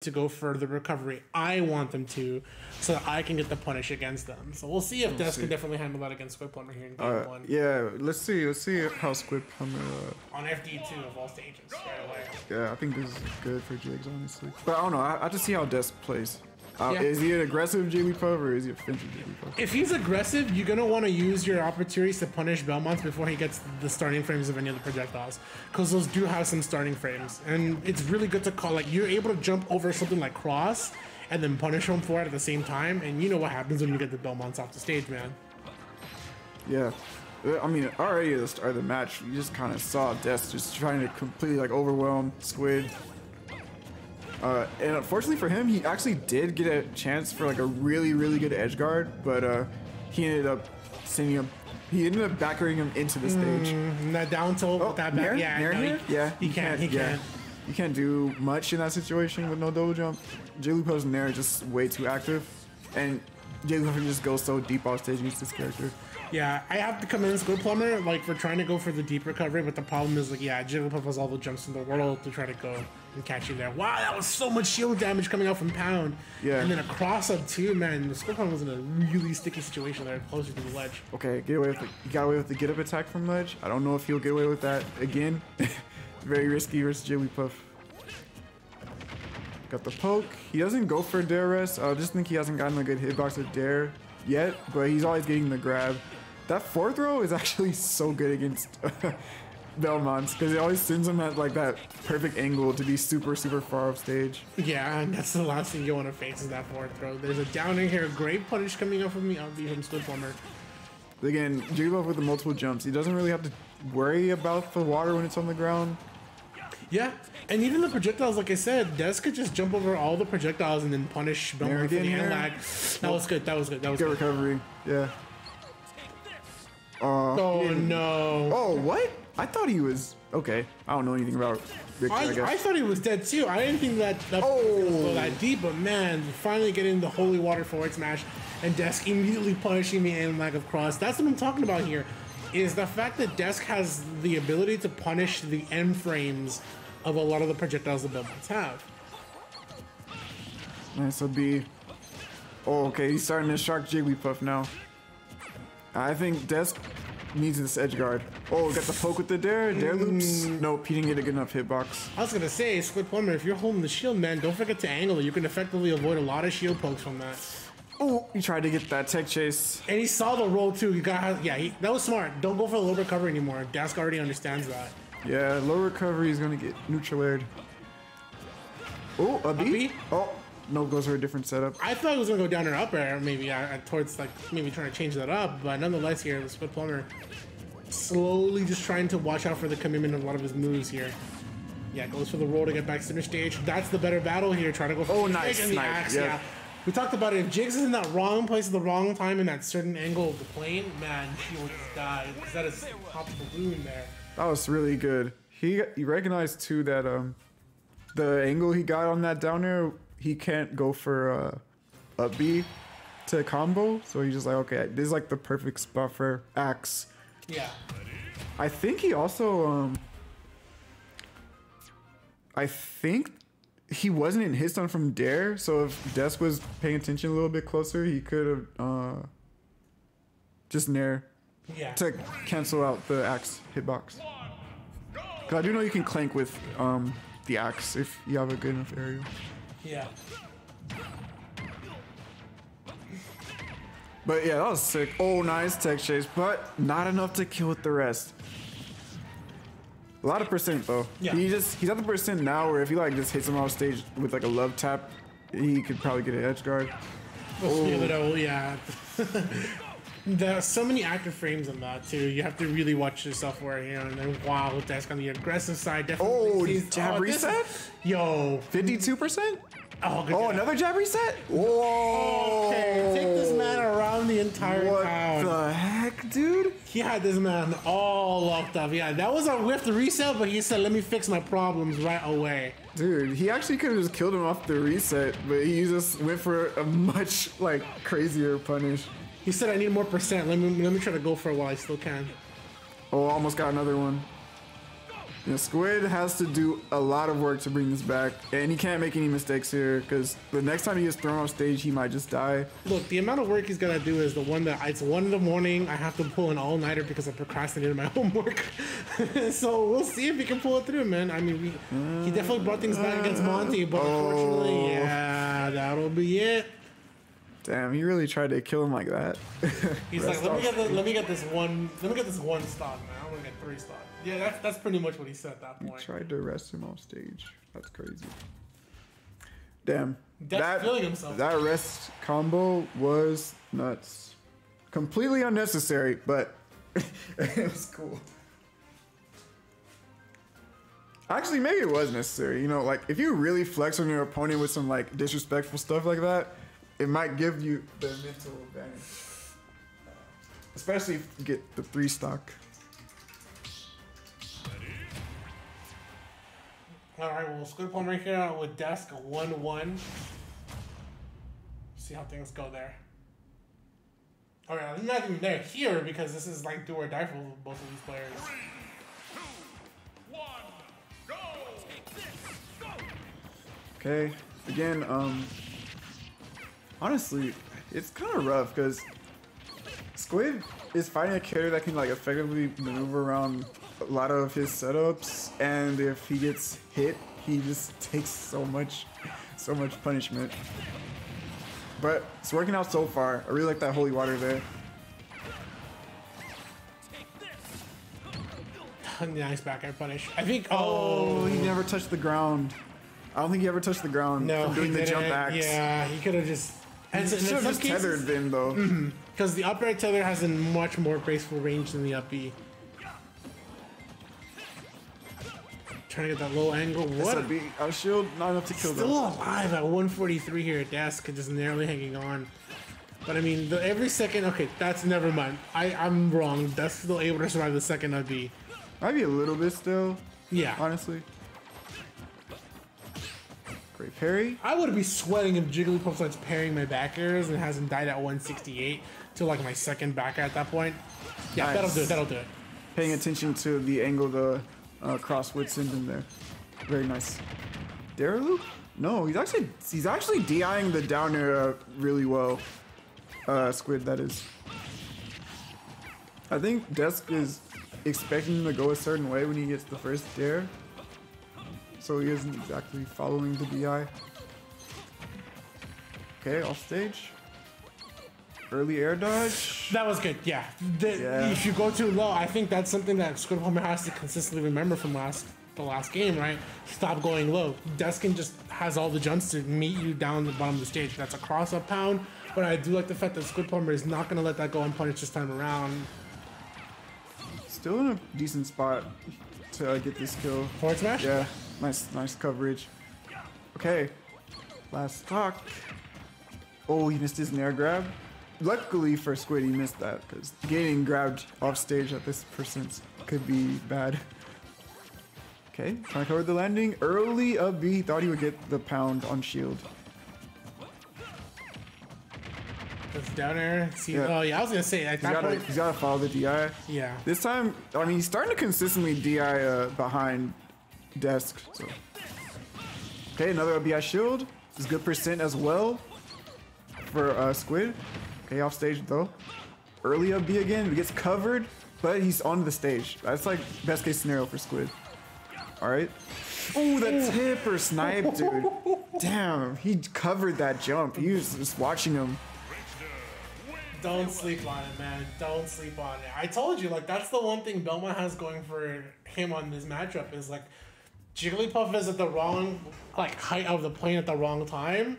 to go for the recovery I want them to, so that I can get the punish against them. So we'll see if Desk can definitely handle that against Squid Plumber here in game one. Yeah, let's see how Squid Plumber on FD2 of all stages right away. Yeah, I think this is good for Jigs, honestly. But I don't know, I just see how Desk plays. Is he an aggressive Jigglypuff or is he a offensive Jigglypuff? If he's aggressive, you're going to want to use your opportunities to punish Belmonts before he gets the starting frames of any of the projectiles, because those do have some starting frames. And it's really good to call, like, you're able to jump over something like Cross and then punish him for it at the same time. And you know what happens when you get the Belmonts off the stage, man. Yeah. I mean, already at the start of the match, you just kind of saw Desk just trying to completely, like, overwhelm Squid. And unfortunately for him, he actually did get a chance for like a really, really good edge guard, but he ended up sending him. He ended up backering him into the stage. That down tilt with that back, Nair, he can't. You can't do much in that situation with no double jump. Jigglypuff's Nair is just way too active, and Jigglypuff can just go so deep off stage against this character. Yeah, I have to come in as Squid Plumber, like, for trying to go for the deep recovery, but the problem is, like, yeah, Jigglypuff has all the jumps in the world to try to go and catch you there. Wow, that was so much shield damage coming out from Pound. Yeah. And then a cross-up, too, man. The Squid Plumber was in a really sticky situation there, closer to the ledge. Okay, get away with it. He got away with the get-up attack from ledge. I don't know if he'll get away with that again. Very risky versus Jigglypuff. Got the poke. He doesn't go for Dare rest. I just think he hasn't gotten a good hitbox with Dare yet, but he's always getting the grab. That fourth throw is actually so good against Belmonts, because it always sends him at like that perfect angle to be super, super far off stage. Yeah, and that's the last thing you want to face is that fourth throw. There's a down in here, great punish coming up from the Squid Plumber. Again, Jigglypuff with the multiple jumps. He doesn't really have to worry about the water when it's on the ground. Yeah, and even the projectiles, like I said, Desk could just jump over all the projectiles and then punish Belmont for the hand lag. That was good. That was good. Good recovery. Yeah. Oh no! Oh what? I thought he was okay. I don't know anything about Victor, I guess. I thought he was dead too. I didn't think that was gonna go that deep, but man, finally getting the Holy Water forward smash, and Desk immediately punishing me in lack of cross. That's what I'm talking about here, is the fact that Desk has the ability to punish the end frames of a lot of the projectiles the Belmonts have. Nice would be. Oh, okay, he's starting to shark Jigglypuff now. I think Desk needs this edge guard. Oh, got the poke with the Dare. Dare loops. Nope, he didn't get a good enough hitbox. I was going to say, Squid Plumber, if you're holding the shield, man, don't forget to angle it. You can effectively avoid a lot of shield pokes from that. Oh, he tried to get that tech chase. And he saw the roll, too. You got, that was smart. Don't go for the low recovery anymore. Desk already understands that. Yeah, low recovery is going to get neutral aired. Oh, a B? Oh. No, goes for a different setup. I thought it was gonna go down and up air, maybe towards like maybe trying to change that up, but nonetheless here the Squid Plumber slowly just trying to watch out for the commitment of a lot of his moves here. Yeah, goes for the roll to get back center stage. That's the better battle here. Trying to go for the nice axe. Yeah. We talked about it. If Jigs is in that wrong place at the wrong time in that certain angle of the plane, man, she will just die. Because that is pop balloon there. That was really good. He recognized too that the angle he got on that down air. He can't go for a B to combo, so he's just like, okay, this is like the perfect spot for axe. Yeah. I think he also, I think he wasn't in his stun from Dare, so if Desk was paying attention a little bit closer, he could have just Nair to cancel out the axe hitbox. Because I do know you can clank with the axe if you have a good enough aerial. Yeah. But yeah, that was sick. Oh, nice tech chase, but not enough to kill with the rest. A lot of percent though. Yeah. He's at the percent now where if he like just hits him off stage with like a love tap, he could probably get an edge guard. Oh yeah. There are so many active frames in that too. You have to really watch yourself where you know. And then wow, Desk on the aggressive side definitely. Oh, jab reset. Yo, 52%. Oh, another jab reset. Whoa. Okay, take this man around the entire town. What the heck, dude? He had this man all locked up. Yeah, that was a whiff the reset, but he said, "Let me fix my problems right away." Dude, he actually could have just killed him off the reset, but he just went for a much like crazier punish. He said, "I need more percent. Let me try to go for it while I still can." Oh, almost got another one. You know, Squid has to do a lot of work to bring this back, and he can't make any mistakes here because the next time he gets thrown off stage, he might just die. Look, the amount of work he's gonna do is the one that it's 1 in the morning. I have to pull an all-nighter because I procrastinated my homework. So we'll see if he can pull it through, man. I mean, he definitely brought things back against Monty, but unfortunately, yeah, that'll be it. Damn, he really tried to kill him like that. He's like, let me get this one stock, man. I want to get 3 stock. Yeah, that's pretty much what he said at that point. He tried to arrest him off stage. That's crazy. Damn. That's killing himself. That arrest combo was nuts. Completely unnecessary, but it was cool. Actually, maybe it was necessary. You know, like if you really flex on your opponent with some like disrespectful stuff like that, it might give you the mental advantage. Especially if you get the 3 stock. Alright, well, Squid Plumber right here with Desk 1-1. See how things go there. Alright, not even there here because this is like do or die for both of these players. 3, 2, 1, go! Take this, go! Okay, again, honestly, it's kind of rough because Squid is fighting a character that can like effectively maneuver around a lot of his setups, and if he gets hit, he just takes so much punishment. But it's working out so far. I really like that holy water there. Nice back air punish. I think. Oh, he never touched the ground. I don't think he ever touched the ground. No, doing the jump axe. Yeah, he could have just. And should have just tethered them though. Because the up right tether has a much more graceful range than the up B. Trying to get that low angle. What? Our shield not enough to kill them. Still alive at 143 here at Desk, just narrowly hanging on. But I mean, every second. Okay, that's never mind. I'm wrong. Desk's still able to survive the second up B. Maybe a little bit still. Yeah. Honestly. Great parry. I would be sweating if Jigglypuff starts parrying my back airs and hasn't died at 168 to like my second back air at that point. Yeah, nice. That'll do it. That'll do it. Paying attention to the angle the cross would send him there. Very nice. Dare loop? No, he's actually DIing the down air really well. Squid, that is. I think Desk is expecting him to go a certain way when he gets the first dare. So he isn't exactly following the DI. Okay, off stage. Early air dodge. That was good, yeah. If you go too low, I think that's something that Squid Plumber has to consistently remember from the last game, right? Stop going low. Deskin just has all the jumps to meet you down the bottom of the stage. That's a cross-up pound, but I do like the fact that Squid Plumber is not gonna let that go unpunished this time around. Still in a decent spot to get this kill. Forward smash? Yeah. Nice coverage. Okay, last stock. Oh, he missed his Nair grab. Luckily for Squid, he missed that because getting grabbed off stage at this percent could be bad. Okay, trying to cover the landing. Early up B, thought he would get the pound on shield. That's down air. Yeah. Oh yeah, I was gonna say at that point, he's gotta follow the DI. Yeah. This time, I mean, he's starting to consistently DI behind Desk. So. Okay, another LBI shield. This is good percent as well for Squid. Okay, off stage though. Early LB again. He gets covered, but he's on the stage. That's like best case scenario for Squid. All right. Oh, that tip or snipe, dude. Damn, he covered that jump. He was just watching him. Don't sleep on it, man. Don't sleep on it. I told you, like, that's the one thing Belmont has going for him on this matchup is like. Jigglypuff is at the wrong height of the plane at the wrong time.